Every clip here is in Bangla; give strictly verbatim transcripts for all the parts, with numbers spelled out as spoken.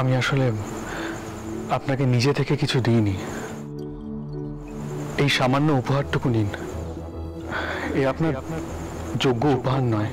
আমি আসলে আপনাকে নিজে থেকে কিছু দিইনি, এই সামান্য উপহারটুকু নিন, এ আপনার যোগ্য উপহার নয়।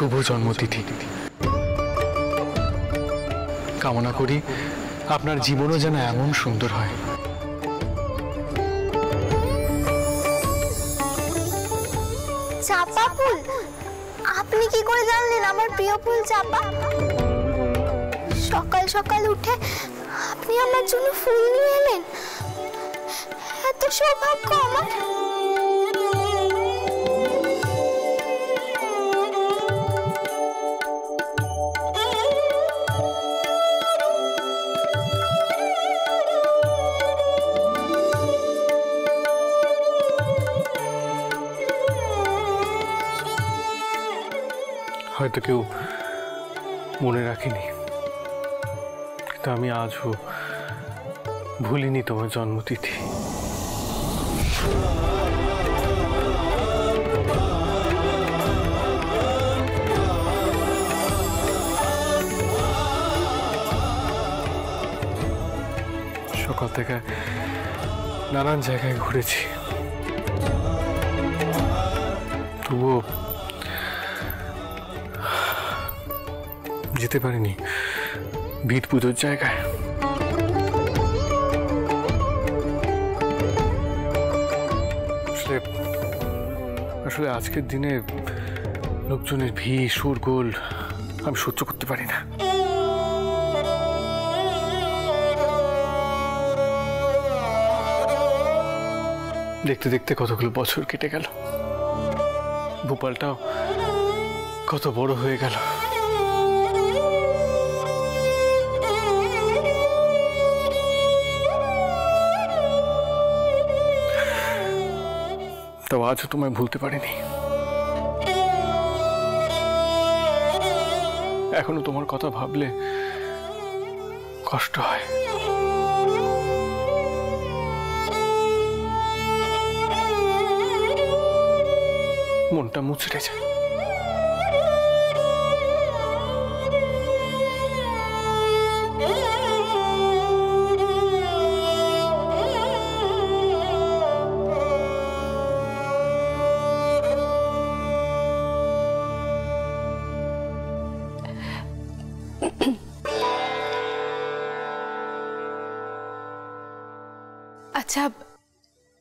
শুভ জন্মতিথি কামনা করি আপনার জীবনও যেন এমন সুন্দর হয়। চাপা ফুল, আপনি কি করে জানলেন আমার প্রিয় ফুল চাপা? সকাল সকাল উঠে আপনি আমার জন্য ফুল নিয়ে এলেন, এত সৌভাগ্য আমার। হয়তো কেউ মনে রাখিনি, কিন্তু আমি আজও ভুলিনি তোমার জন্মতিথি। সকাল থেকে নানান জায়গায় ঘুরেছি, তবুও যেতে পারিনি ভিত পুজোর জায়গায়। আসলে আজকের দিনে লোকজনের ভিড়, শোরগোল আমি সহ্য করতে পারি না। দেখতে দেখতে কতগুলো বছর কেটে গেল, ভোপালটাও কত বড় হয়ে গেল। তো আজও তোমায় ভুলতে পারিনি, এখনো তোমার কথা ভাবলে কষ্ট হয়। মনটা মুচড়ে যায়। আচ্ছা,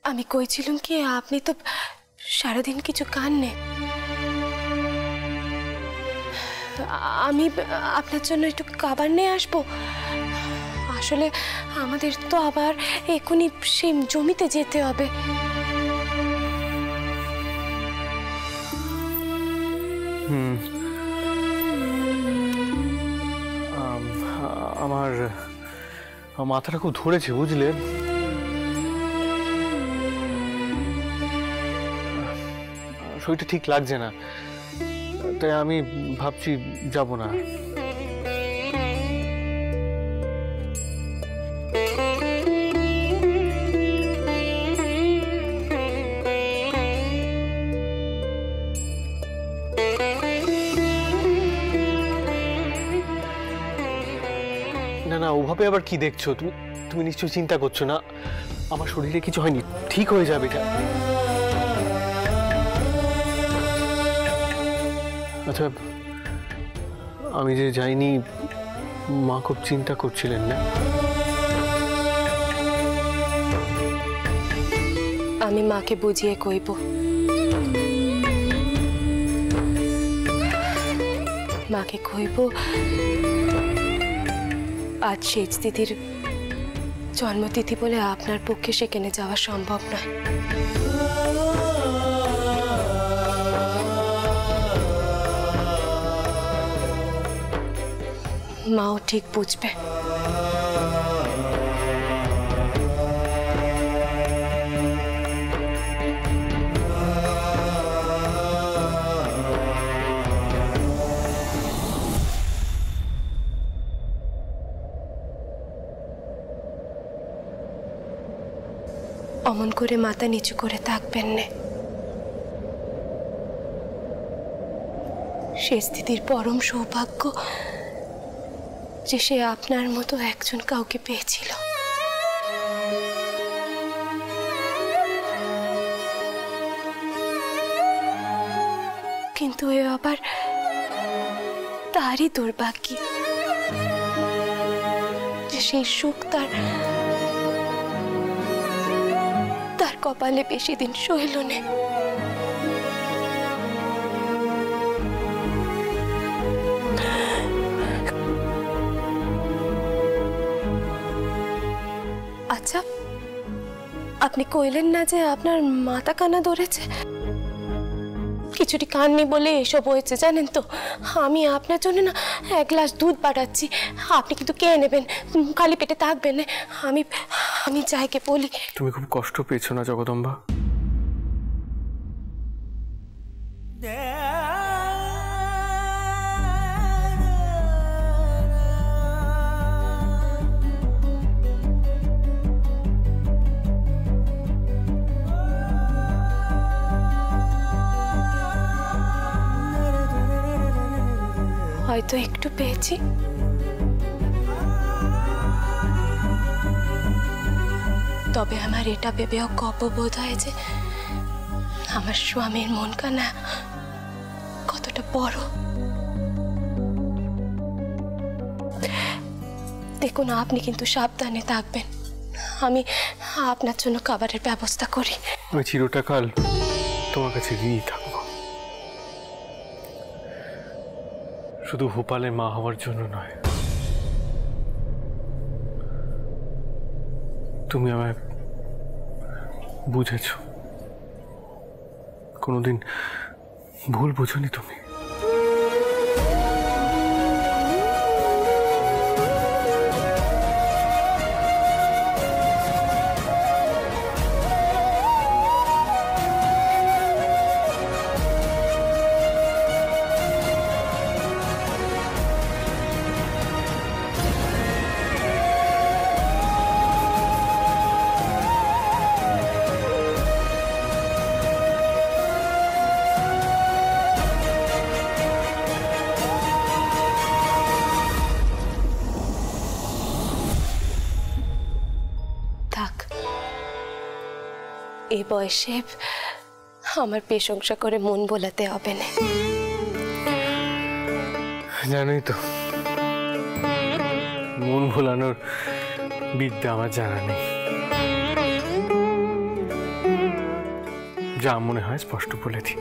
আমি কইছিলাম কি আপনি তো সারাদিন কিছু খাননি, আমি আপনার জন্য একটু খাবার নিয়ে আসবো। আসলে আমাদের তো আবার এখনই সেই জমিতে যেতে হবে। হুম, আমার মাথাটা খুব ধরেছে, বুঝলে? শরীরটা ঠিক লাগছে না, তাই আমি ভাবছি যাব না। না না, ওভাবে আবার কি দেখছো তুমি? তুমি নিশ্চয়ই চিন্তা করছো না আমার শরীরে কিছু হয়নি, ঠিক হয়ে যাবে এটা। আচ্ছা, আমি যে যাইনি, মা খুব চিন্তা করছিলেন না? আমি মাকে বুঝিয়ে কইব। মাকে কইব আজ শেষ দিদির जन्मतिथि बोले आपनार पक्षे सेखाने जावा सम्भव नय। माओ ठीक बुझबे। अमन करे माथा नीचू करे थाकबेन ना। से स्थितिर परम सौभाग्य जे से आपनार मतो एकजन काउके पेयेछिल। किन्तु ए आबार तारई दुर्भाग्य जे सेई सुख तार कपाले बेशी दिन सहिल ने। अच्छा अपनी कहिलेन ना जे आपनार माथा काना धरेछे किछुटी काननी बोले एसब होयेछे जानेन तो आमी आपनार जोन्नो ना एक ग्लास दूध पाठाच्छि आपनि किन्तु खेये नेबेन खाली पेटे थाकबेन ना। आमी আমি যাইকে বলি তুমি খুব কষ্ট পেয়েছো না জগদম্বা? হয়তো একটু পেয়েছি तबे हमारे एटा भेबे अपबोध हय जे आमार स्वामीर मन काना कतटा बड़। देखुन आपनि किन्तु साबधाने थाकबेन आमि आपनार जोन्नो खाबारेर व्यवस्था करी। आमि चिरकाल तोमार काछे ऋणी थाकबो शुधु भोपाले मा हवार जोन्नो नय। তুমি আমায় বুঝেছো কোনোদিন ভুল বুঝোনি তুমি। এই বয়সে আমার প্রশংসা করে মন বোলাতে হবে না। জানোই তো মন ভোলানোর বিদ্যা আমার জানা নেই। যা মনে হয় স্পষ্ট বলেছি।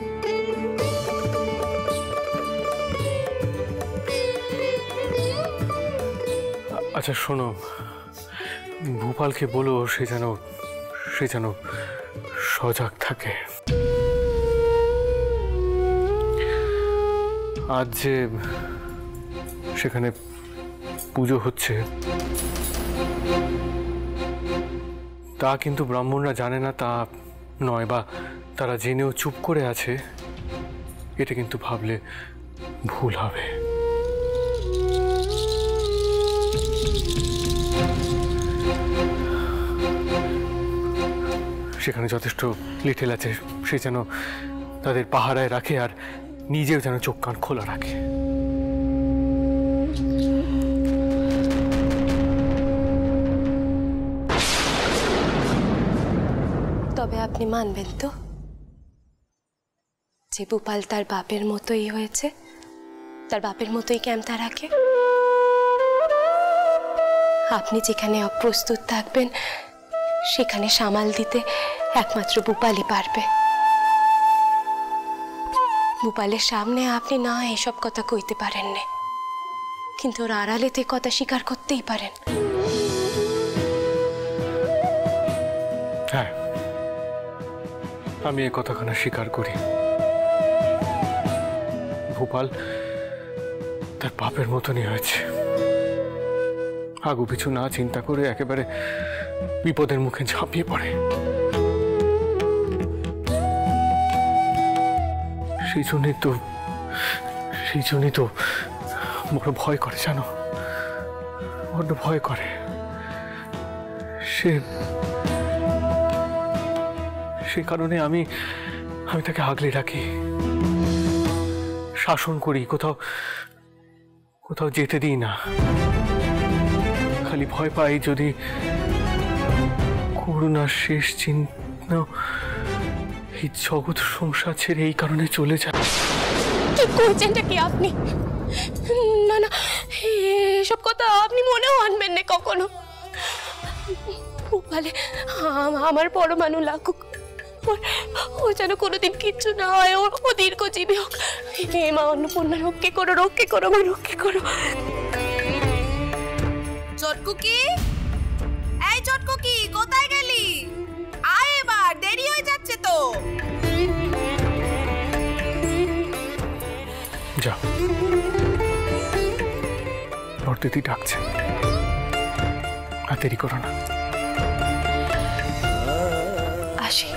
আচ্ছা শোনো ভূপালকে বলো সে যেন সে যেন সজাগ থাকে। আজ যে সেখানে পুজো হচ্ছে তা কিন্তু ব্রাহ্মণরা জানে না তা নয়, বা তারা জেনেও চুপ করে আছে এটা কিন্তু ভাবলে ভুল হবে। সেখানে যথেষ্ট লিটেল আছে সে যেন তাদের পাহারায় রাখে আর নিজেও যেন চোখ কান খোলা রাখে। তবে আপনি মানবেন তো যে ভূপাল তার বাপের মতোই হয়েছে, তার বাপের মতোই ক্যাম্পটা রাখে। আপনি যেখানে অপ্রস্তুত থাকবেন সেখানে সামাল দিতে একমাত্র ভূপালই পারবে। ভূপালের সামনে আপনি না এসব কথা কইতে পারেন না, কিন্তু ওর আড়ালেতে কথা স্বীকার করতেই পারেন। हाँ आमी एक कथाखाना स्वीकार करी भोपाल तार पापेर मतोनी हयेछे आगु पिछु ना चिंता करे एकेबारे विपदेर मुखे झाँपिए पड़े सेई जोन्नोई तो सेई जोन्नोई तो बड़ भय करे जानो बड़ भय करे से कारण आगले रखी शासन करी कोथाओ कोथाओ जेते दी ना खाली भय पाई जोदी करुणार शेष चिन्ह जगत संसार छेड़े कारण चले जाए ना ना सब कथा आपनी मने आनबेन ना कखनो भोपाले आमार परमाणु लाकुक दीदी डाकছে আর দেরি করো না আসি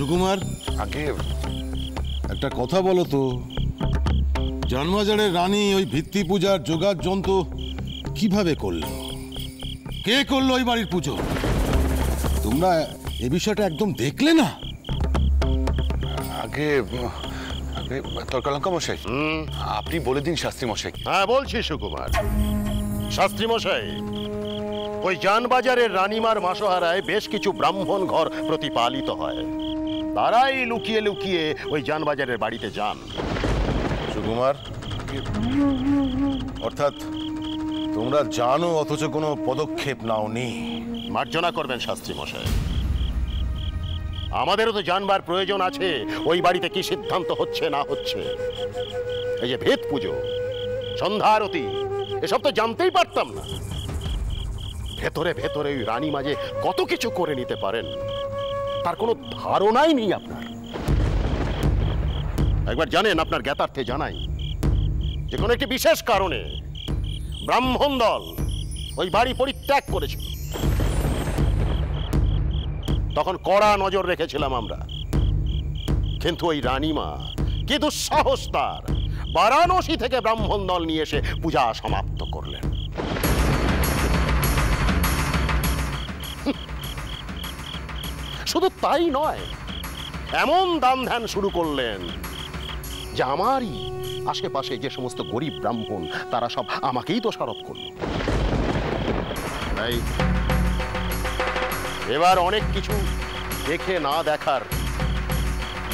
सुकुमार आकिब एक कथा बोलो तो जन्मजारे रानी ओई भित्ति पूजार जोगाड़ जंतु किभाबे करलो के करलो ओई बाड़ीर पूजो तुम्हारा ए विषयटा एकदम देखले ना आकिब आकिब तर्कलंका मशाई आपनी बोले दिन शास्त्री मशाई हाँ बोलछी सुकुमार शास्त्री मशाई ओई जानबाजारे रानीमार मासोहाराय बेश किछु ब्राह्मण घर प्रतिपालित तो है ताराई लुकिए लुकिए ओई जानबाजारेर बाड़ीते जान सुकुमार अर्थात तोमरा जानो अथच कोनो पदक्षेप नाओनी मार्जना करबेन शास्त्री मशाई आमादेरो तो जानबार प्रयोजन आछे ओई बाड़ीते कि सिद्धान्त होच्छे ना होच्छे ऐ जे भेद पूजो सन्ध्या आरती एसब तो जानतेई पारताम ना भेतरे भेतरे ओई रानी माजे कत किछु करे निते पारेन तार कोनो धारणाई नहीं आपनार एक बार जानें आपनार ज्ञातार्थे जानाई जे कोनो एकटी विशेष कारणे ब्राह्मण दल ओई बाड़ी परित्याग करेछिल तखन कड़ा नजर रेखेछिलाम आमरा किन्तु ओई रानीमा कि दुस्साहस तार वाराणसी थेके ब्राह्मण दल निये एसे पूजा समाप्त करलेन शुधु ताई नय एमन दान ध्यान शुरू करलेन যে আমারই আশেপাশে যে সমস্ত গরিব ব্রাহ্মণ তারা সব আমাকেই দোষারোপ করল। তাই এবার অনেক কিছু দেখে না দেখার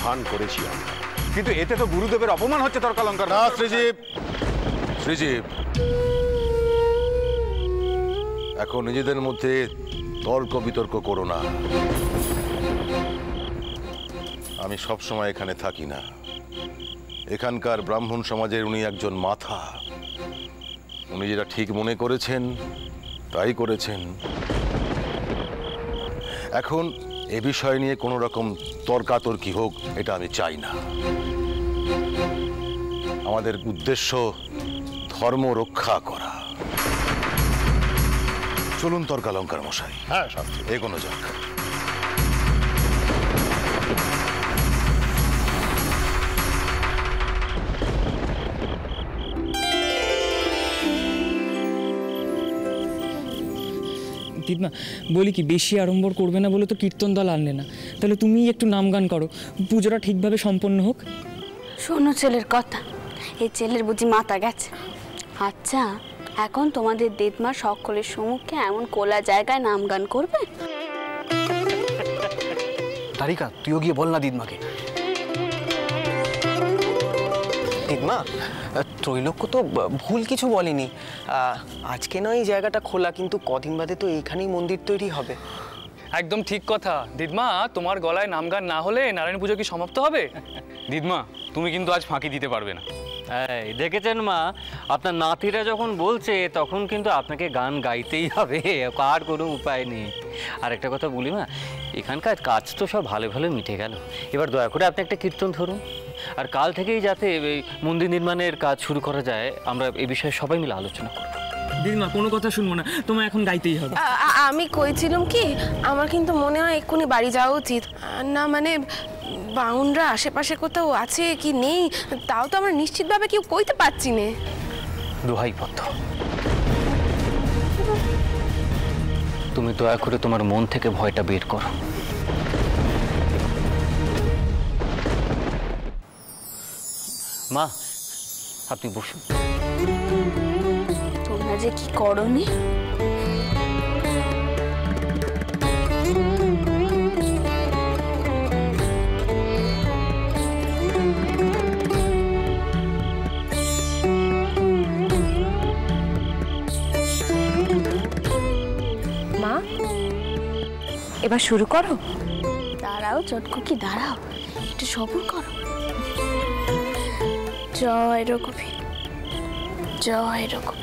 ভান করেছি আমরা। কিন্তু এতে তো গুরুদেবের অপমান হচ্ছে তর্কালঙ্কার। না শ্রীজীব, শ্রীজীব এখন নিজেদের মধ্যে তর্ক বিতর্ক করো না। আমি সব সময় এখানে থাকি না, এখানকার ব্রাহ্মণ সমাজের উনি একজন মাথা। উনি যেটা ঠিক মনে করেছেন তাই করেছেন। এখন এ বিষয় নিয়ে কোনো রকম তর্কাতর্কি হোক এটা আমি চাই না। আমাদের উদ্দেশ্য ধর্ম রক্ষা করা। চলুন তর্কালঙ্কার মশাই, হ্যাঁ এগোনো যাক। দিদিমা বলি কি, বেশি আড়ম্বর করবে না বলে তো কীর্তন দল আনলে না, তাহলে তুমি একটু নাম গান করো, পুজোটা ঠিকভাবে সম্পন্ন হোক। শোনো ছেলের কথা, এই ছেলের বুঝি মাথা গেছে। আচ্ছা এখন তোমাদের দেবমা সকলের সম্মুখে এমন কোলা জায়গায় নাম গান করবে? তারিকা তুইও গিয়ে বল না দিদমাকে। দিদমা ত্রৈলোক্য তো ভুল কিছু বলেনি, আজকে নয় এই জায়গাটা খোলা, কিন্তু কদিন বাদে তো এইখানেই মন্দির তৈরি হবে। একদম ঠিক কথা দিদমা, তোমার গলায় নাম গান না হলে নারায়ণ পুজো কি সমাপ্ত হবে? দিদমা তুমি কিন্তু আজ ফাঁকি দিতে পারবে না। এই দেখেছেন মা, আপনার নাতিরা যখন বলছে তখন কিন্তু আপনাকে গান গাইতেই হবে, আর কোনো উপায় নেই। আর একটা কথা বলি মা, এখানকার কাজ তো সব ভালো ভালো মিটে গেল, এবার দয়া করে আপনি একটা কীর্তন ধরুন। আর কাল থেকেই যাতে এই মন্দির নির্মাণের কাজ শুরু করা যায়, আমরা এই বিষয়ে সবাই মিলে আলোচনা করব। দিদিমা কোনো কথা শুনবো না, তোমার এখন গাইতেই হবে। আমি কইছিলাম কি, আমার কিন্তু মনে হয় এক্ষুনি বাড়ি যাওয়া উচিত। না মানে বাউন্ডরা আশেপাশে কোথাও আছে কি নেই তাও তো আমরা নিশ্চিতভাবে কেউ কইতে পারছি না। দোহাই পথ, তুমি দয়া করে তোমার মন থেকে ভয়টা বের করো। মা আপনি বসুন। তোমরা যে কি করনি, এবার শুরু করো। দাঁড়াও চটকু কি, দাঁড়াও একটু সবুর করো। জয় রঘুবীর, জয় রঘুবীর।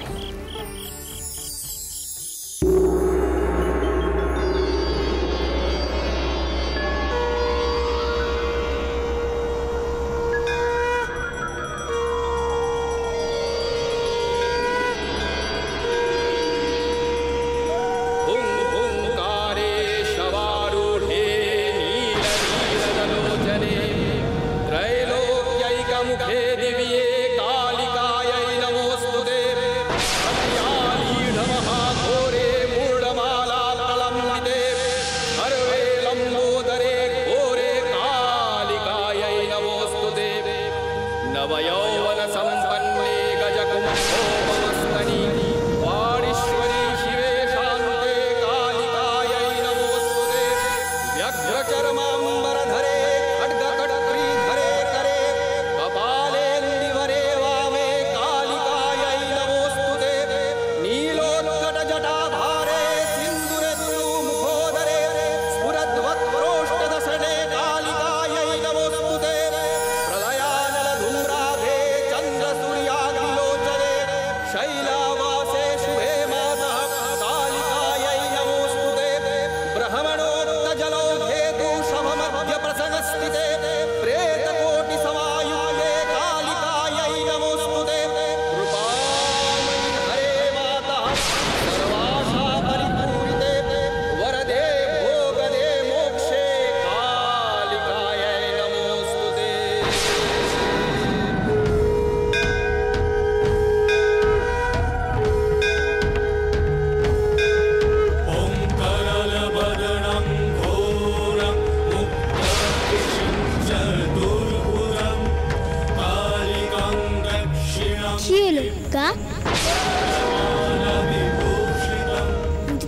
दुर्गा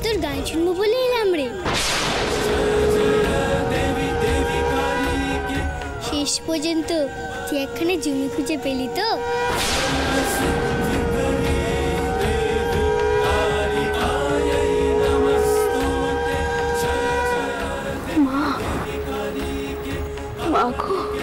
तोर गान सुनबो बोले एलाम रे शेष पर्यन्त तुई एकखाने जমি खुঁজে পেলি तो माँ माँ को